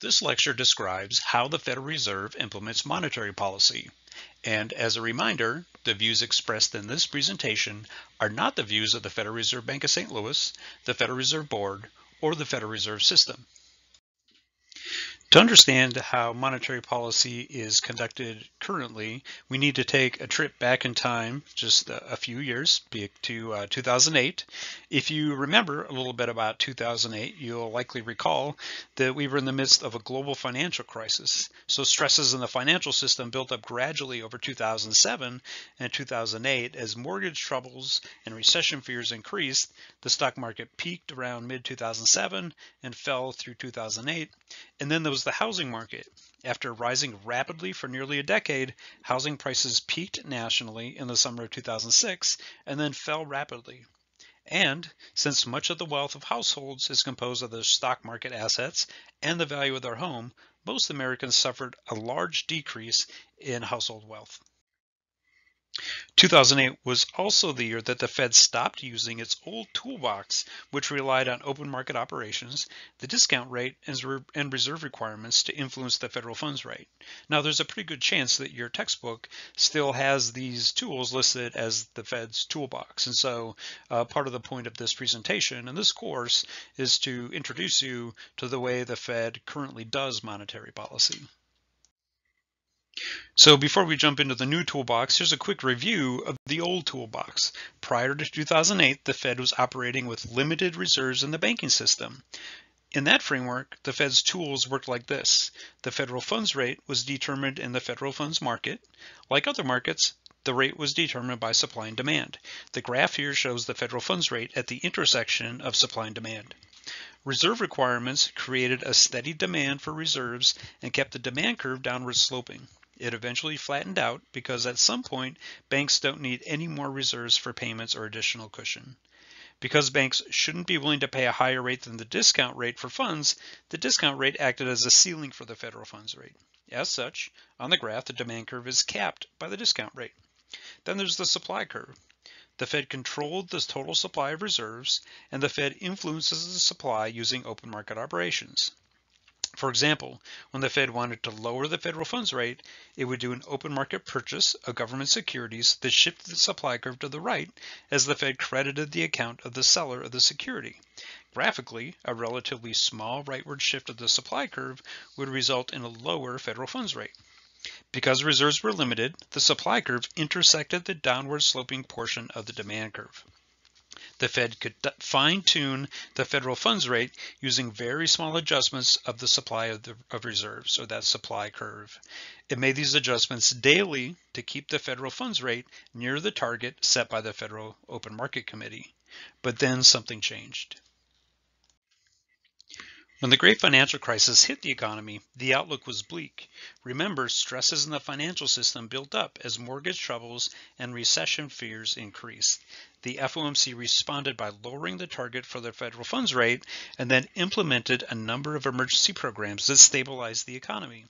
This lecture describes how the Federal Reserve implements monetary policy. And as a reminder, the views expressed in this presentation are not the views of the Federal Reserve Bank of St. Louis, the Federal Reserve Board, or the Federal Reserve System. To understand how monetary policy is conducted currently, we need to take a trip back in time just a few years, to 2008. If you remember a little bit about 2008, you'll likely recall that we were in the midst of a global financial crisis. So stresses in the financial system built up gradually over 2007 and 2008 as mortgage troubles and recession fears increased. The stock market peaked around mid-2007 and fell through 2008. And then there was the housing market. After rising rapidly for nearly a decade, housing prices peaked nationally in the summer of 2006 and then fell rapidly. And since much of the wealth of households is composed of their stock market assets and the value of their home, most Americans suffered a large decrease in household wealth. 2008 was also the year that the Fed stopped using its old toolbox, which relied on open market operations, the discount rate, and reserve requirements to influence the federal funds rate. Now, there's a pretty good chance that your textbook still has these tools listed as the Fed's toolbox. And so part of the point of this presentation and this course is to introduce you to the way the Fed currently does monetary policy. So before we jump into the new toolbox, here's a quick review of the old toolbox. Prior to 2008, the Fed was operating with limited reserves in the banking system. In that framework, the Fed's tools worked like this. The federal funds rate was determined in the federal funds market. Like other markets, the rate was determined by supply and demand. The graph here shows the federal funds rate at the intersection of supply and demand. Reserve requirements created a steady demand for reserves and kept the demand curve downward sloping. It eventually flattened out because at some point, banks don't need any more reserves for payments or additional cushion. Because banks shouldn't be willing to pay a higher rate than the discount rate for funds, the discount rate acted as a ceiling for the federal funds rate. As such, on the graph, the demand curve is capped by the discount rate. Then there's the supply curve. The Fed controlled the total supply of reserves, and the Fed influences the supply using open market operations. For example, when the Fed wanted to lower the federal funds rate, it would do an open market purchase of government securities that shifted the supply curve to the right as the Fed credited the account of the seller of the security. Graphically, a relatively small rightward shift of the supply curve would result in a lower federal funds rate. Because reserves were limited, the supply curve intersected the downward sloping portion of the demand curve. The Fed could fine-tune the federal funds rate using very small adjustments of the supply of reserves, or that supply curve. It made these adjustments daily to keep the federal funds rate near the target set by the Federal Open Market Committee. But then something changed. When the great financial crisis hit the economy, the outlook was bleak. Remember, stresses in the financial system built up as mortgage troubles and recession fears increased. The FOMC responded by lowering the target for the federal funds rate and then implemented a number of emergency programs that stabilized the economy.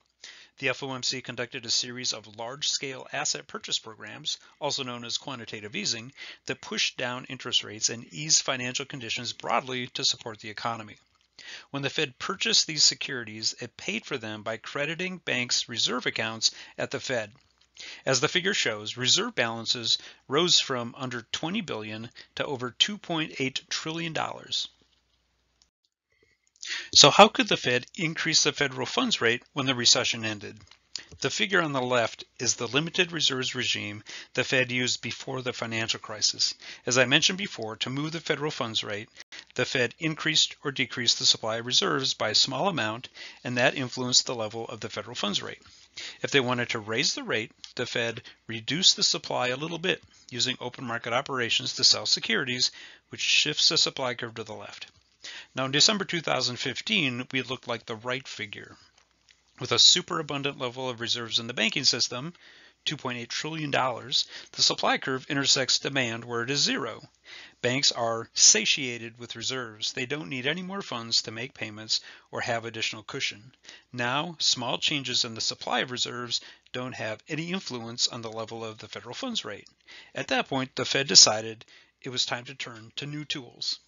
The FOMC conducted a series of large-scale asset purchase programs, also known as quantitative easing, that pushed down interest rates and eased financial conditions broadly to support the economy. When the Fed purchased these securities, it paid for them by crediting banks' reserve accounts at the Fed. As the figure shows, reserve balances rose from under $20 billion to over $2.8 trillion. So how could the Fed increase the federal funds rate when the recession ended? The figure on the left is the limited reserves regime the Fed used before the financial crisis. As I mentioned before, to move the federal funds rate, the Fed increased or decreased the supply of reserves by a small amount, and that influenced the level of the federal funds rate. If they wanted to raise the rate, the Fed reduced the supply a little bit using open market operations to sell securities, which shifts the supply curve to the left. Now, in December 2015, we looked like the right figure. With a superabundant level of reserves in the banking system, $2.8 trillion, the supply curve intersects demand where it is zero. Banks are satiated with reserves. They don't need any more funds to make payments or have additional cushion. Now, small changes in the supply of reserves don't have any influence on the level of the federal funds rate. At that point, the Fed decided it was time to turn to new tools.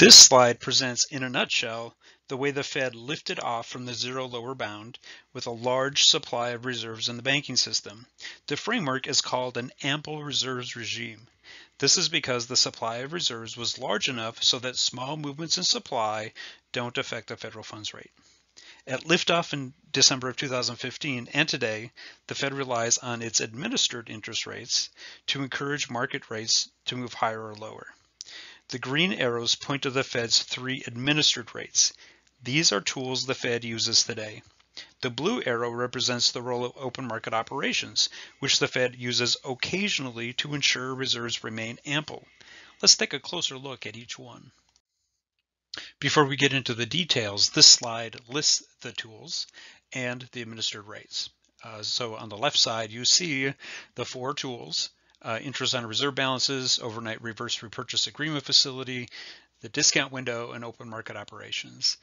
This slide presents, in a nutshell, the way the Fed lifted off from the zero lower bound with a large supply of reserves in the banking system. The framework is called an ample reserves regime. This is because the supply of reserves was large enough so that small movements in supply don't affect the federal funds rate. At liftoff in December of 2015 and today, the Fed relies on its administered interest rates to encourage market rates to move higher or lower. The green arrows point to the Fed's three administered rates. These are tools the Fed uses today. The blue arrow represents the role of open market operations, which the Fed uses occasionally to ensure reserves remain ample. Let's take a closer look at each one. Before we get into the details, this slide lists the tools and the administered rates. So on the left side, you see the four tools. Interest on reserve balances, overnight reverse repurchase agreement facility, the discount window, and open market operations.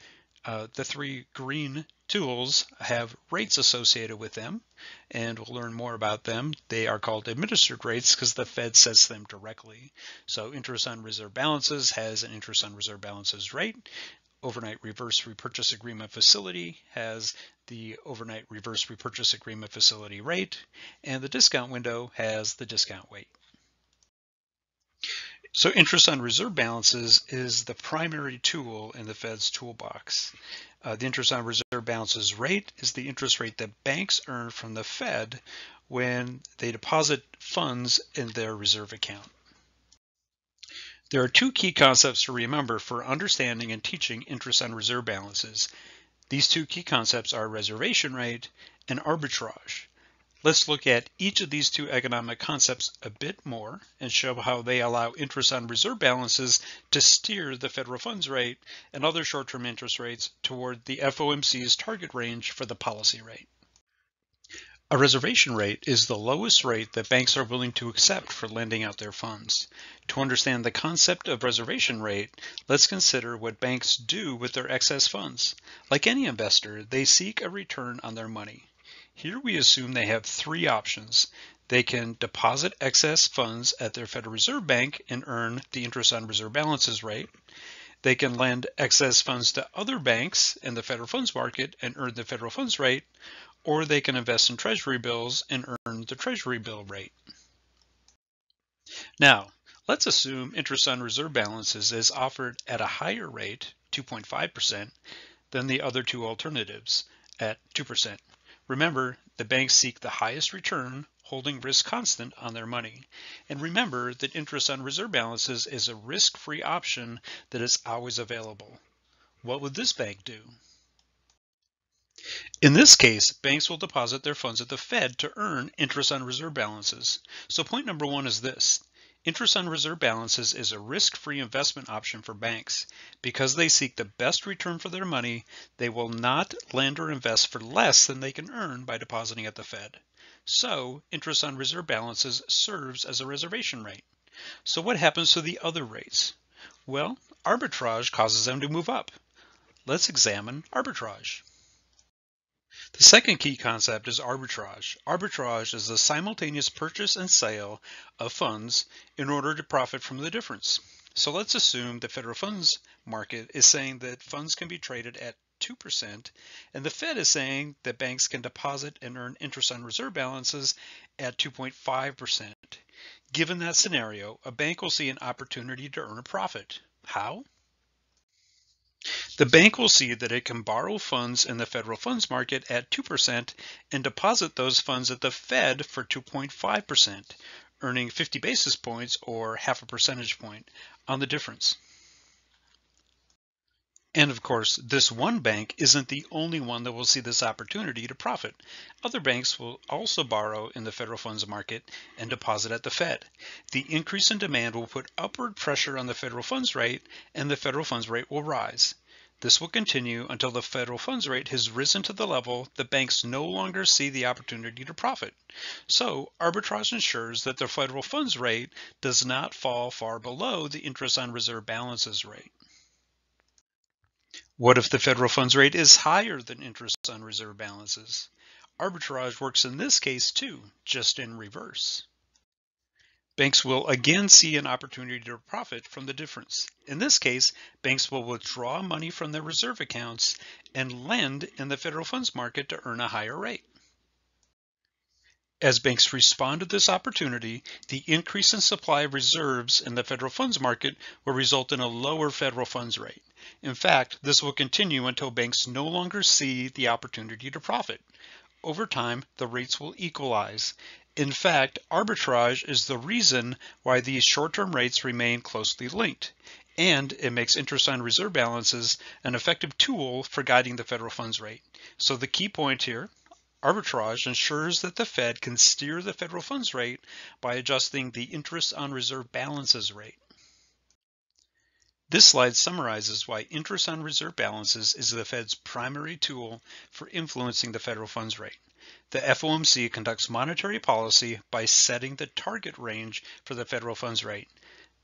The three green tools have rates associated with them, and we'll learn more about them. They are called administered rates because the Fed sets them directly. So interest on reserve balances has an interest on reserve balances rate. Overnight reverse repurchase agreement facility has the overnight reverse repurchase agreement facility rate, and the discount window has the discount rate. So interest on reserve balances is the primary tool in the Fed's toolbox. The interest on reserve balances rate is the interest rate that banks earn from the Fed when they deposit funds in their reserve account. There are two key concepts to remember for understanding and teaching interest on reserve balances. These two key concepts are reservation rate and arbitrage. Let's look at each of these two economic concepts a bit more and show how they allow interest on reserve balances to steer the federal funds rate and other short-term interest rates toward the FOMC's target range for the policy rate. A reservation rate is the lowest rate that banks are willing to accept for lending out their funds. To understand the concept of reservation rate, let's consider what banks do with their excess funds. Like any investor, they seek a return on their money. Here we assume they have three options. They can deposit excess funds at their Federal Reserve Bank and earn the interest on reserve balances rate. They can lend excess funds to other banks in the federal funds market and earn the federal funds rate, or they can invest in Treasury bills and earn the Treasury bill rate. Now, let's assume interest on reserve balances is offered at a higher rate, 2.5%, than the other two alternatives at 2%. Remember, the banks seek the highest return, holding risk constant on their money. And remember that interest on reserve balances is a risk-free option that is always available. What would this bank do? In this case, banks will deposit their funds at the Fed to earn interest on reserve balances. So point number one is this. Interest on reserve balances is a risk-free investment option for banks. Because they seek the best return for their money, they will not lend or invest for less than they can earn by depositing at the Fed. So interest on reserve balances serves as a reservation rate. So what happens to the other rates? Well, arbitrage causes them to move up. Let's examine arbitrage. The second key concept is arbitrage. Arbitrage is the simultaneous purchase and sale of funds in order to profit from the difference. So let's assume the federal funds market is saying that funds can be traded at 2%, and the Fed is saying that banks can deposit and earn interest on reserve balances at 2.5%. Given that scenario, a bank will see an opportunity to earn a profit. How? The bank will see that it can borrow funds in the federal funds market at 2% and deposit those funds at the Fed for 2.5%, earning 50 basis points or half a percentage point on the difference. And of course, this one bank isn't the only one that will see this opportunity to profit. Other banks will also borrow in the federal funds market and deposit at the Fed. The increase in demand will put upward pressure on the federal funds rate, and the federal funds rate will rise. This will continue until the federal funds rate has risen to the level that banks no longer see the opportunity to profit. So arbitrage ensures that the federal funds rate does not fall far below the interest on reserve balances rate. What if the federal funds rate is higher than interest on reserve balances? Arbitrage works in this case too, just in reverse. Banks will again see an opportunity to profit from the difference. In this case, banks will withdraw money from their reserve accounts and lend in the federal funds market to earn a higher rate. As banks respond to this opportunity, the increase in supply of reserves in the federal funds market will result in a lower federal funds rate. In fact, this will continue until banks no longer see the opportunity to profit. Over time, the rates will equalize. In fact, arbitrage is the reason why these short-term rates remain closely linked, and it makes interest on reserve balances an effective tool for guiding the federal funds rate. So the key point here: arbitrage ensures that the Fed can steer the federal funds rate by adjusting the interest on reserve balances rate. This slide summarizes why interest on reserve balances is the Fed's primary tool for influencing the federal funds rate. The FOMC conducts monetary policy by setting the target range for the federal funds rate.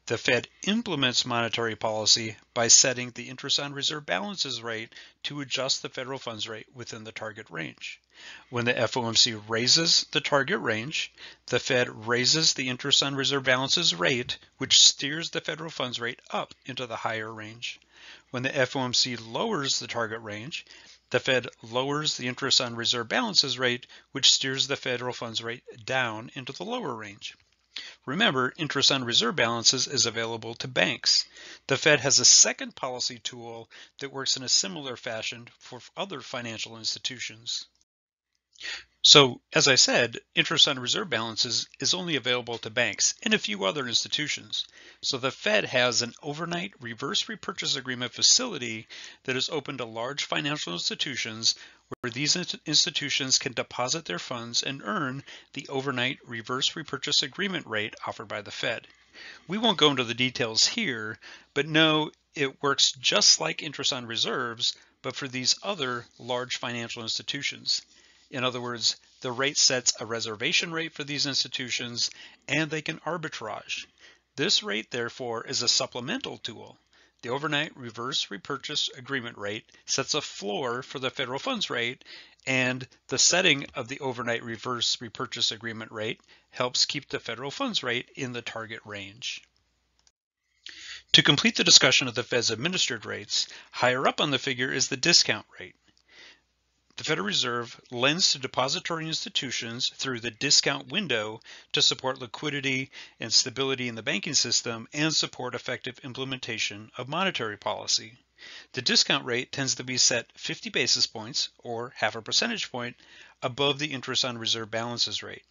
The Fed implements monetary policy by setting the interest on reserve balances rate to adjust the federal funds rate within the target range. When the FOMC raises the target range, the Fed raises the interest on reserve balances rate, which steers the federal funds rate up into the higher range. When the FOMC lowers the target range, the Fed lowers the interest on reserve balances rate, which steers the federal funds rate down into the lower range. Remember, interest on reserve balances is available to banks. The Fed has a second policy tool that works in a similar fashion for other financial institutions. So, as I said, interest on reserve balances is only available to banks and a few other institutions. So the Fed has an overnight reverse repurchase agreement facility that is open to large financial institutions where these institutions can deposit their funds and earn the overnight reverse repurchase agreement rate offered by the Fed. We won't go into the details here, but know it works just like interest on reserves, but for these other large financial institutions. In other words, the rate sets a reservation rate for these institutions, and they can arbitrage. This rate, therefore, is a supplemental tool. The overnight reverse repurchase agreement rate sets a floor for the federal funds rate, and the setting of the overnight reverse repurchase agreement rate helps keep the federal funds rate in the target range. To complete the discussion of the Fed's administered rates, higher up on the figure is the discount rate. The Federal Reserve lends to depository institutions through the discount window to support liquidity and stability in the banking system and support effective implementation of monetary policy. The discount rate tends to be set 50 basis points, or half a percentage point, above the interest on reserve balances rate.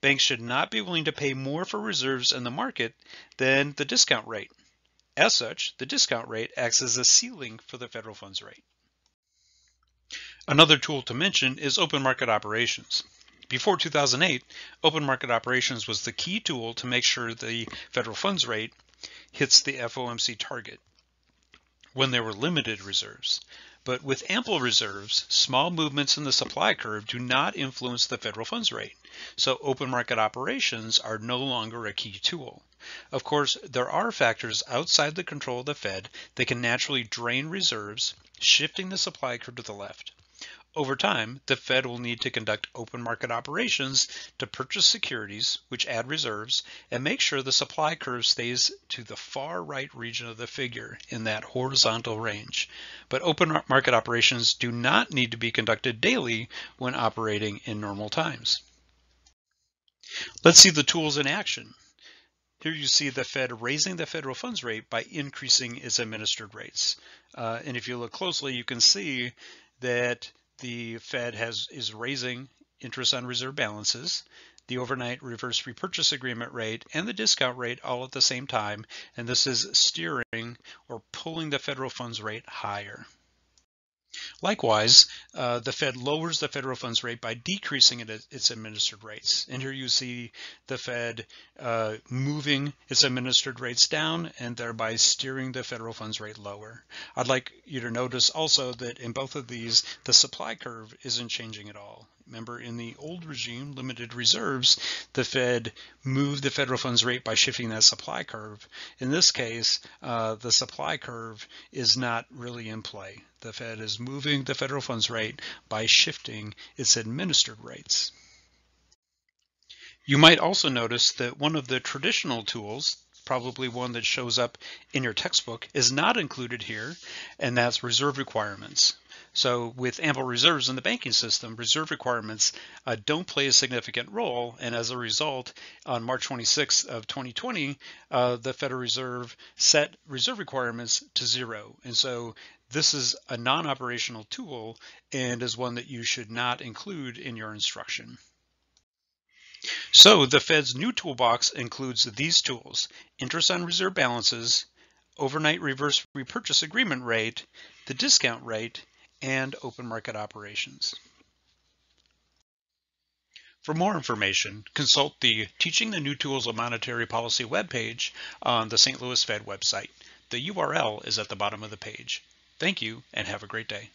Banks should not be willing to pay more for reserves in the market than the discount rate. As such, the discount rate acts as a ceiling for the federal funds rate. Another tool to mention is open market operations. Before 2008, open market operations was the key tool to make sure the federal funds rate hits the FOMC target when there were limited reserves. But with ample reserves, small movements in the supply curve do not influence the federal funds rate, so open market operations are no longer a key tool. Of course, there are factors outside the control of the Fed that can naturally drain reserves, shifting the supply curve to the left. Over time, the Fed will need to conduct open market operations to purchase securities, which add reserves, and make sure the supply curve stays to the far right region of the figure in that horizontal range. But open market operations do not need to be conducted daily when operating in normal times. Let's see the tools in action. Here you see the Fed raising the federal funds rate by increasing its administered rates. And if you look closely, you can see that the Fed is raising interest on reserve balances, the overnight reverse repurchase agreement rate, and the discount rate all at the same time, and this is steering or pulling the federal funds rate higher. Likewise, the Fed lowers the federal funds rate by decreasing its administered rates. And here you see the Fed moving its administered rates down and thereby steering the federal funds rate lower. I'd like you to notice also that in both of these, the supply curve isn't changing at all. Remember, in the old regime, limited reserves, the Fed moved the federal funds rate by shifting that supply curve. In this case, the supply curve is not really in play. The Fed is moving the federal funds rate by shifting its administered rates. You might also notice that one of the traditional tools, probably one that shows up in your textbook, is not included here, and that's reserve requirements. So with ample reserves in the banking system, reserve requirements don't play a significant role. And as a result, on March 26th of 2020, the Federal Reserve set reserve requirements to zero. And so this is a non-operational tool and is one that you should not include in your instruction. So the Fed's new toolbox includes these tools: interest on reserve balances, overnight reverse repurchase agreement rate, the discount rate, and open market operations. For more information, consult the Teaching the New Tools of Monetary Policy webpage on the St. Louis Fed website. The URL is at the bottom of the page. Thank you and have a great day.